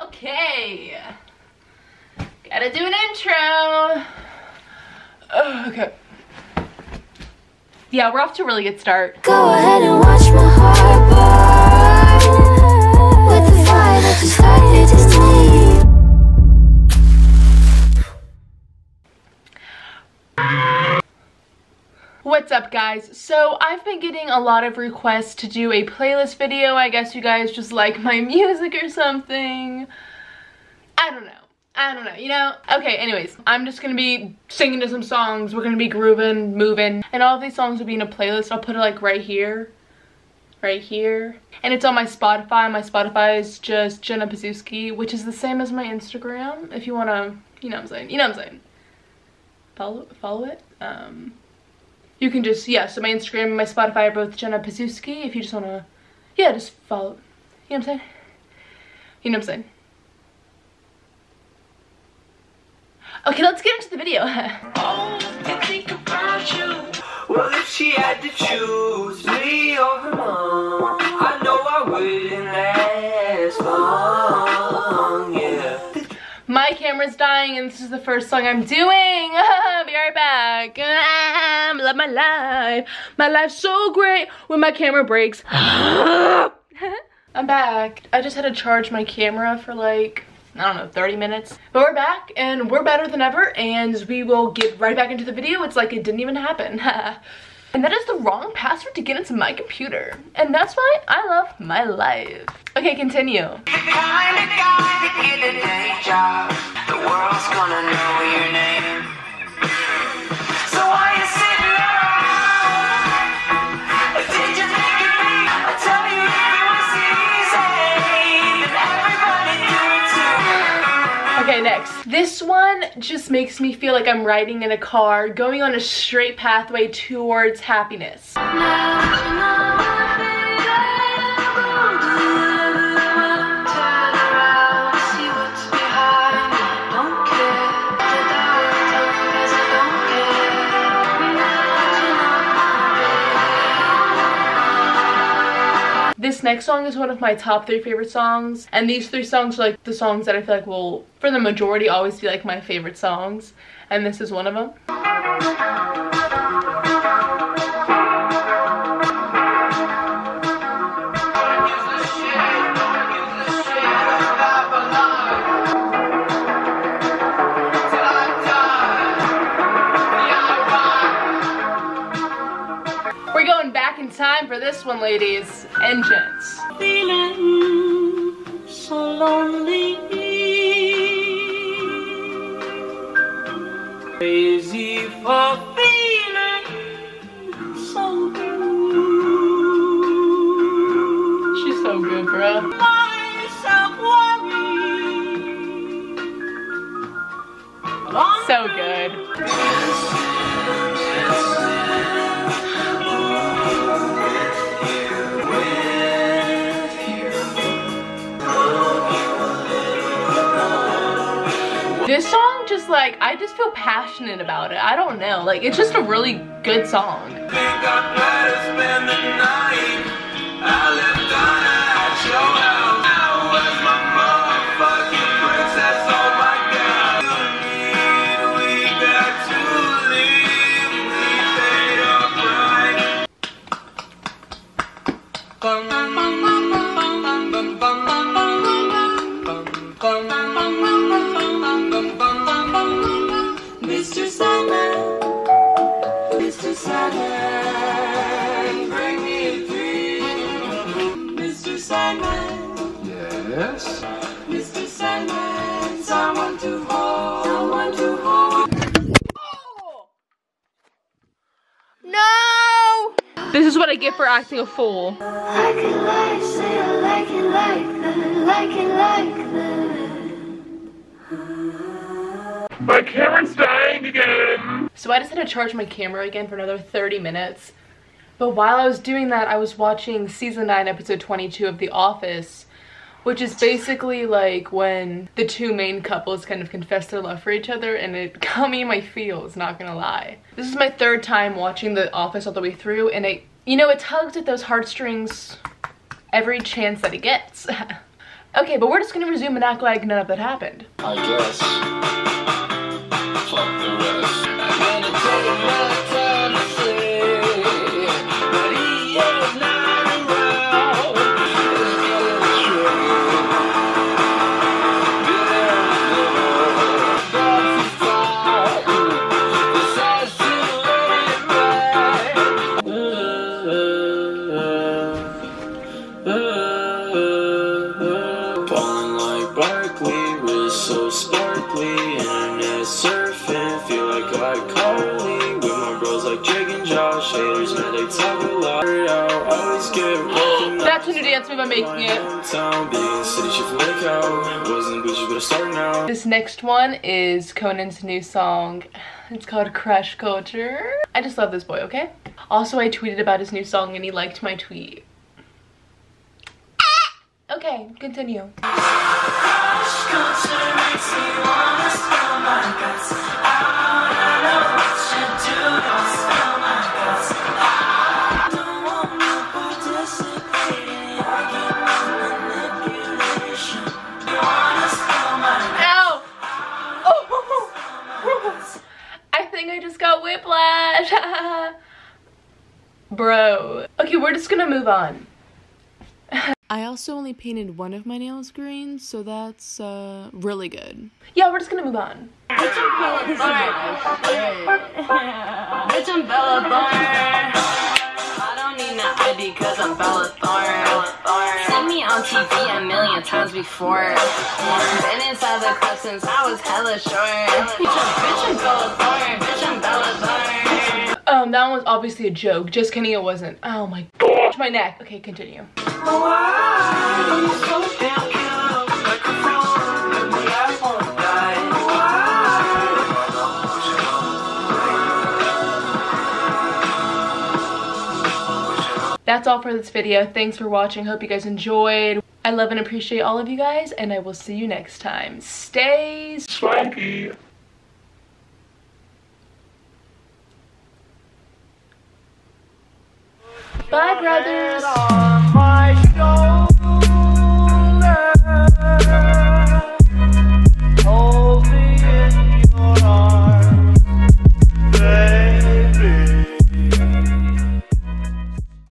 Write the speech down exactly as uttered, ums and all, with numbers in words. Okay, gotta do an intro. Oh, okay. Yeah, we're off to a really good start. Go ahead and watch my heart burn with the fire that you started to sleep. What's up, guys? So I've been getting a lot of requests to do a playlist video. I guess you guys just like my music or something. I don't know. I don't know, you know? Okay, anyways, I'm just gonna be singing to some songs. We're gonna be grooving, moving, and all of these songs will be in a playlist. I'll put it like right here, right here. And it's on my Spotify. My Spotify is just Jenna Puszewski, which is the same as my Instagram. If you wanna, you know what I'm saying, you know what I'm saying. Follow, follow it. Um, you can just, yeah, so my Instagram and my Spotify are both Jenna Puszewski. If you just wanna, yeah, just follow it. You know what I'm saying? You know what I'm saying? Okay, let's get into the video. Oh, I think about you. Well, if she had to choose me or her mom, I know I wouldn't last long, yeah. My camera's dying and this is the first song I'm doing. Be right back. I love my life. My life's so great when my camera breaks. I'm back. I just had to charge my camera for like... I don't know, thirty minutes. But we're back and we're better than ever and we will get right back into the video. It's like it didn't even happen. And that is the wrong password to get into my computer. And that's why I love my life. Okay, continue. The kind of guy that get a day job. The world's gonna know your name. So why you sitting around? If they just make it me, I'll tell you everyone's easy. And everybody do it too. Okay, next. This one just makes me feel like I'm riding in a car, going on a straight pathway towards happiness. This next song is one of my top three favorite songs, and these three songs are like the songs that I feel like will, for the majority, always be like my favorite songs, and this is one of them. We're going back in time for this one, ladies and gents. Feeling so lonely. Crazy for feeling so good. She's so good, bro. So good. This song just like, I just feel passionate about it. I don't know, like it's just a really good song. Think I'd better spend the night. I left on at your house. I was my motherfucking princess, oh my God. You need, we got to leave. We stayed up right. Bum, bum, bum, bum, bum, bum, bum, bum, bum. Mister Sandman, Mister Sandman, bring me a dream. Mister Sandman, yes. Mister Sandman, someone to hold, someone to hold. No! This is what I get for acting a fool. Like it like, say I like it like that, like it like that. My camera's dying again! So I just had to charge my camera again for another thirty minutes. But while I was doing that, I was watching season nine, episode twenty-two of The Office, which is basically like when the two main couples kind of confess their love for each other, and it got me in my feels, not gonna lie. This is my third time watching The Office all the way through, and it, you know, it tugs at those heartstrings every chance that it gets. Okay, but we're just gonna resume and act like none of that happened. I guess. Fuck the rest. I'm gonna take my time to say that he is not around. It's gonna true. That's the fire. So sparkly, internet surfing, feel like I Carly with my bros like Jake and Josh. Haters, man, they talk a lot. I always get broken. That's a new dance move. I'm making it. This next one is Conan's new song. It's called Crush Culture. I just love this boy. Okay. Also, I tweeted about his new song and he liked my tweet. Okay, continue. Ow! Oh. I think I just got whiplash. Bro. Okay, we're just gonna move on. I also only painted one of my nails green, so that's uh, really good. Yeah, we're just gonna move on. Bitch, I'm Bella Thorn. Bitch, I'm Bella Thorn. I don't need no I D cause I'm Bella Thorn. Seen me on T V a million times before. Been inside the club since I was hella short. Bitch, I'm Bella Thorn. Bitch, I'm Bella Thorn. Um, that one was obviously a joke. Just kidding, it wasn't. Oh my god. My neck. Okay, continue. That's all for this video. Thanks for watching. Hope you guys enjoyed. I love and appreciate all of you guys, and I will see you next time. Stay swanky. Bye, brothers.